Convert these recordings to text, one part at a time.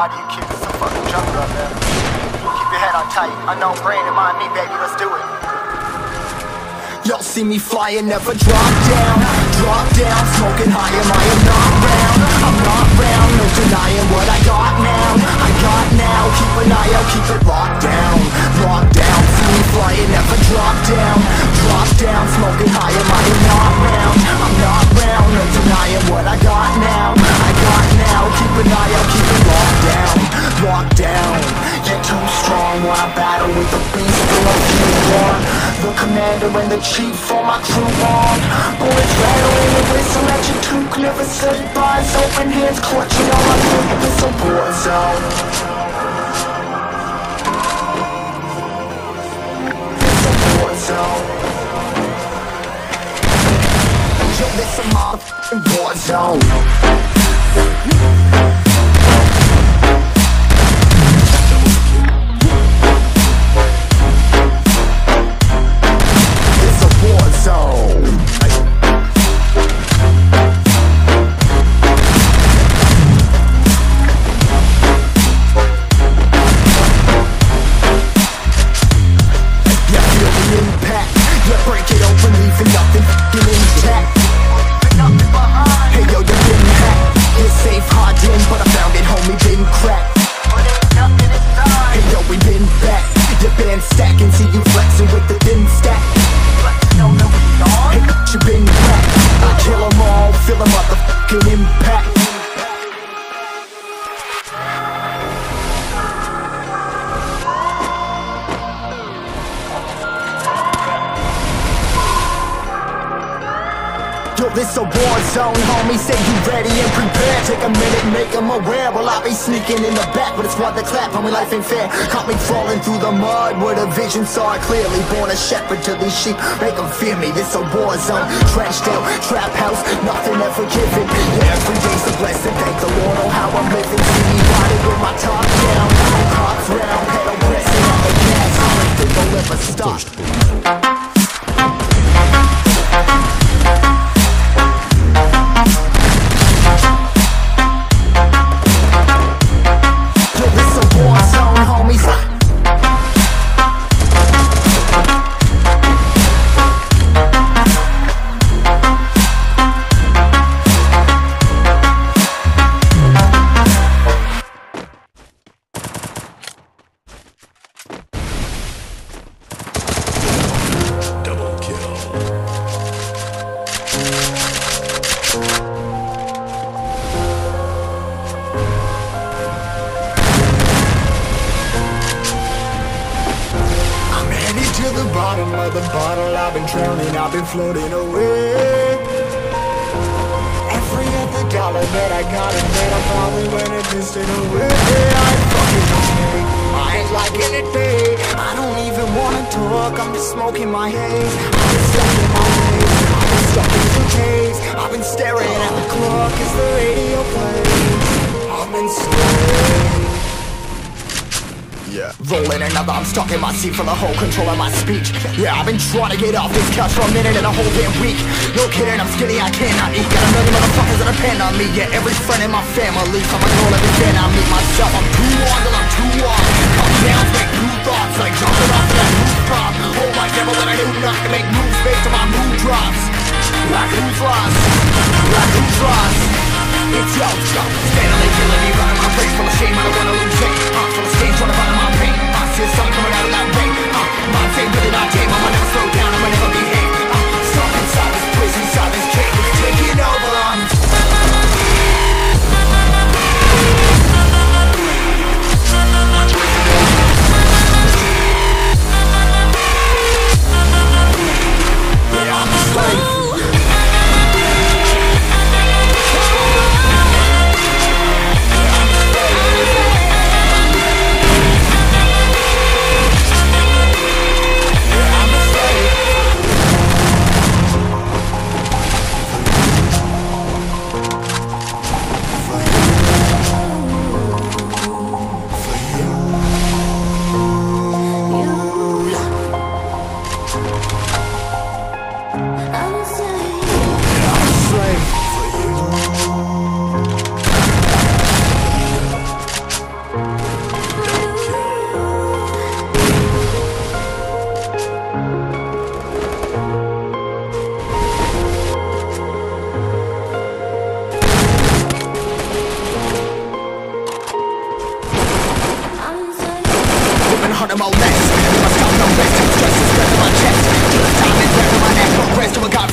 lot of you kids are some fucking junk right there. Keep your head on tight. Unknown brand in mind me, baby, let's do it. Y'all see me flying, never drop down, smoking high, am I am not round, I'm not round, no denying what I got now, keep an eye out, keep it locked down, see me flying, never drop down, smoking high, am I am not round, I'm not round, no denying what I got now, keep an eye out, keep it locked down, you're too strong when I battle with the beast, below you are. The commander and the chief for my crew on. Bullets rattling the whistle at your too clever slip eyes, open hands clutching all my food. It's a war zone. It's a war zone. Yo, this a motherfucking war zone. This a war zone, homie, say you ready and prepared. Take a minute, make them aware. Well, I be sneaking in the back, but it's worth the clap, homie, life ain't fair. Caught me falling through the mud, where the vision saw it clearly. Born a shepherd to these sheep, make them fear me. This a war zone, trashed out, trap house, nothing ever given. Yeah, every day's a blessing, thank the Lord on how I'm living. See me riding with my top down, cops round, pedal pressing on the gas. I don't think I'll ever stop. Floating away. Every other dollar that I got and that I probably went and pissed it away. I ain't fucking okay, I ain't liking it, babe. I don't even wanna talk, I'm just smoking my haze. I've been stuck in my haze, I've been stuck in two days. I've been staring at the clock as the radio plays. I'm enslaved. Yeah. Rolling another, I'm stuck in my seat for the whole control of my speech. Yeah, I've been trying to get off this couch for a minute and a whole damn week. No kidding, I'm skinny, I cannot eat. Got a million motherfuckers that depend on me. Yeah, every friend in my family, I'm a girl every day I meet myself. I'm too on till I'm too on. Come down, make new thoughts, like jumping off of that rooftop. Hold my devil that I do not to make moves based on my mood drops. Like who's lost? Like who's lost? It's yo, steadily killing me, running my face full of shame, I don't wanna lose it. I'm full of stage, trying to find my pain. I see a sun coming out of that rain. My fame really not game, I'ma never slow down, I'ma never behave. I'm stuck inside this prison, inside this cage, it's taking over.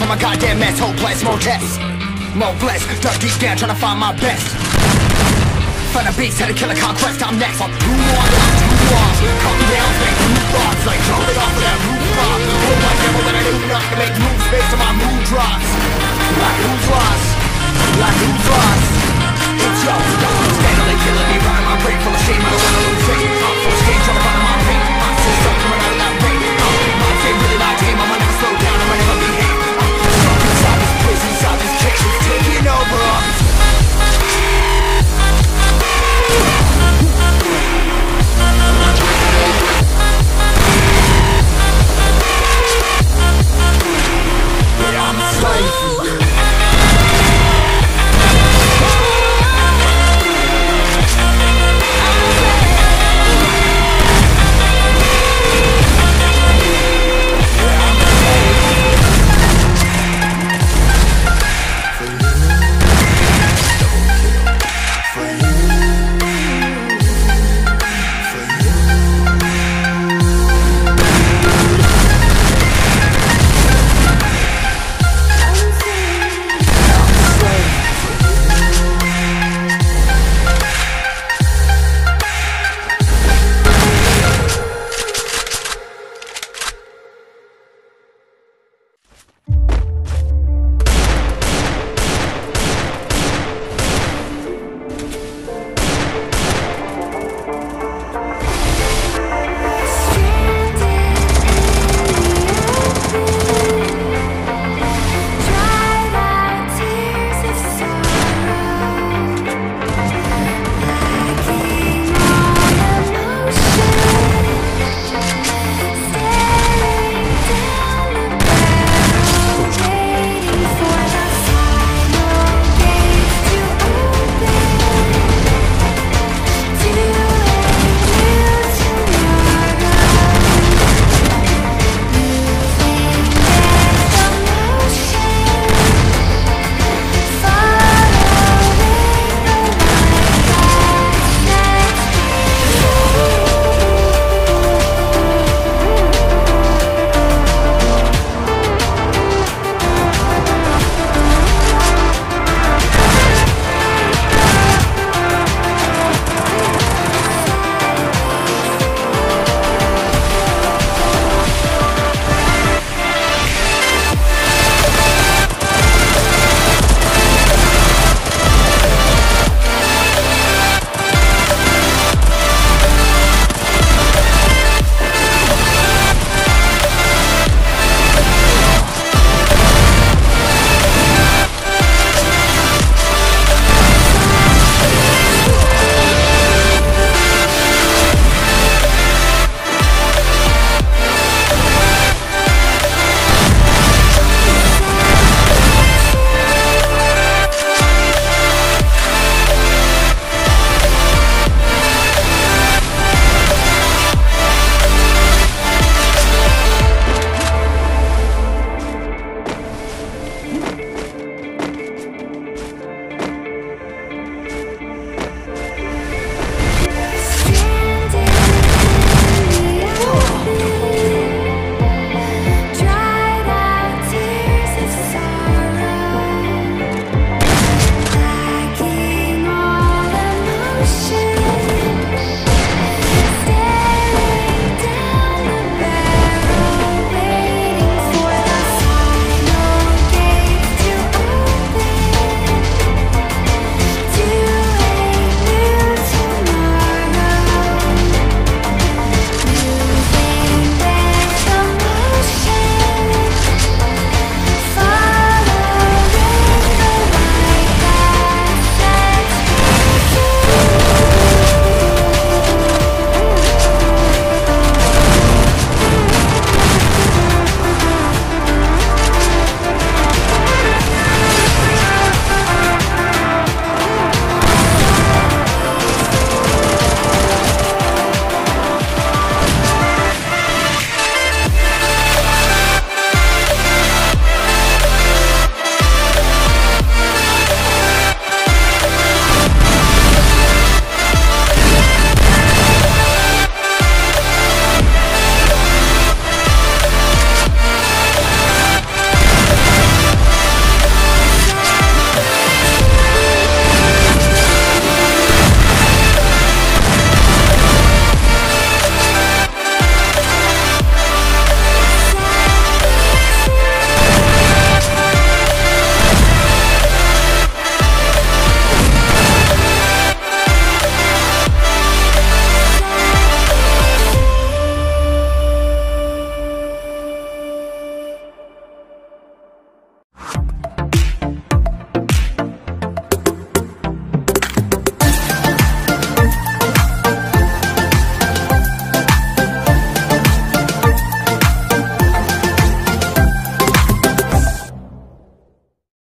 I'm a goddamn mess, hopeless, more tests, more blessed. Dug deep down, trying to find my best. Find a beast, had to kill a conquest, I'm next. I'm too on, I'm too off. Come down, make new thoughts, like drop it off of that rooftop. Hold my devil that I do not to make moves based on my mood drops. Like who's lost? Like who's lost? It's yo, steadily killing me, running my brain full of shame. I don't wanna lose faith. I'm full of shame, trying to find my pain. I'm still stuck coming out of that brain. My fame, really my game, I'ma never slow down, I'ma never behave. I'm stuck inside this prison, inside this cage, it's taking over. But I'm a slave.